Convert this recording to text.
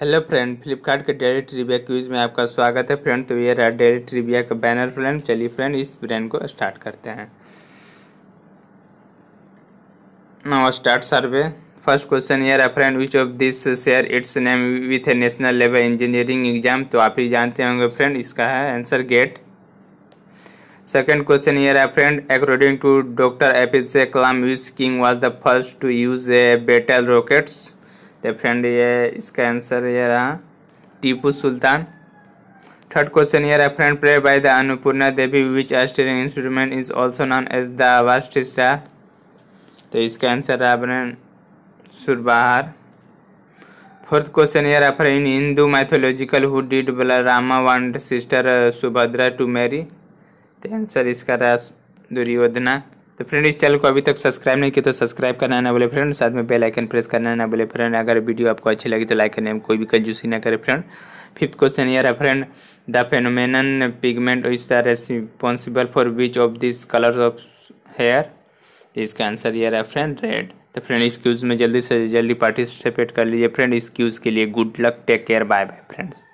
Hello friend, Flipkart के daily trivia quiz में आपका स्वागत है। फ्रेंड तो ये रहा डेली ट्रिविया का बैनर। फ्रेंड चलिए फ्रेंड इस ब्रेन को स्टार्ट करते हैं। Now start survey. First question ये रहा friend, which of this share its name with a national level engineering exam. तो आप ही जानते होंगे फ्रेंड, इसका है आंसर गेट। सेकेंड क्वेश्चन ये रहा friend, according to doctor APJ Kalam which king was the first to use a battle rockets. तो friend ये इसका आंसर ये रहा टीपू सुल्तान। थर्ड क्वेश्चन ये रहा friend, play by the Annapurna Devi which Austrian instrument is also known as the वास्टिस्टा। तो इसका आंसर रहा फ्रेंड सुरबहार। फोर्थ क्वेश्चन ये रहा friend, Hindu mythological who did Balarama want sister Subhadra to marry. तो आंसर इसका रहा दुर्योधना। तो फ्रेंड इस चैनल को अभी तक सब्सक्राइब नहीं किया तो सब्सक्राइब करना ना बोले फ्रेंड, साथ में बेल आइकन प्रेस करना ना बोले फ्रेंड। अगर वीडियो आपको अच्छी लगी तो लाइक करने में कोई भी कंजूसी ना करे फ्रेंड। फिफ्थ क्वेश्चन ये रहा friend, the phenomenon pigment is the responsible for which of this colours of hair. तो इसका आंसर ये रहा फ्रेंड रेड। तो फ्रेंड इस क्यूज में जल्दी से जल्दी पार्टिसिपेट कर लीजिए फ्रेंड। इस क्यूज के लिए good luck, take care, bye bye friends.